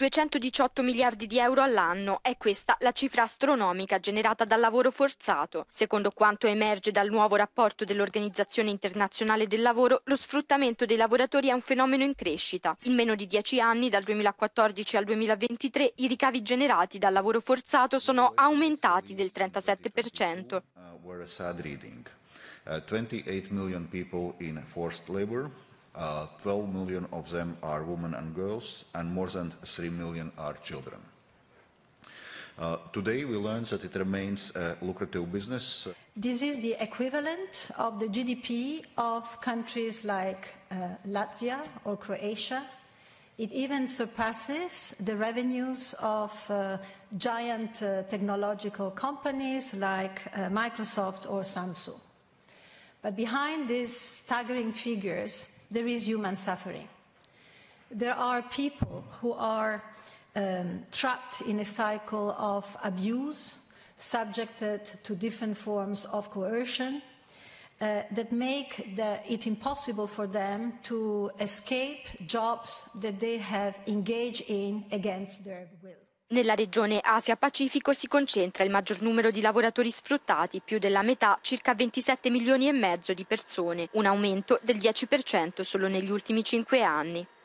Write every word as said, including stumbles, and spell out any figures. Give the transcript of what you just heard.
duecentodiciotto miliardi di euro all'anno è questa la cifra astronomica generata dal lavoro forzato. Secondo quanto emerge dal nuovo rapporto dell'Organizzazione Internazionale del Lavoro, lo sfruttamento dei lavoratori è un fenomeno in crescita. In meno di dieci anni, dal duemilaquattordici al duemilaventitré, i ricavi generati dal lavoro forzato sono aumentati del trentasette per cento. Uh, twenty-eight million people in forced labor, uh, twelve million of them are women and girls, and more than three million are children. Uh, today we learned that it remains a lucrative business. This is the equivalent of the G D P of countries like uh, Latvia or Croatia. It even surpasses the revenues of uh, giant uh, technological companies like uh, Microsoft or Samsung. But behind these staggering figures, there is human suffering. There are people who are um, trapped in a cycle of abuse, subjected to different forms of coercion, uh, that make the, it impossible for them to escape jobs that they have engaged in against their will. Nella regione Asia-Pacifico si concentra il maggior numero di lavoratori sfruttati, più della metà, circa ventisette milioni e mezzo di persone, un aumento del dieci per cento solo negli ultimi cinque anni.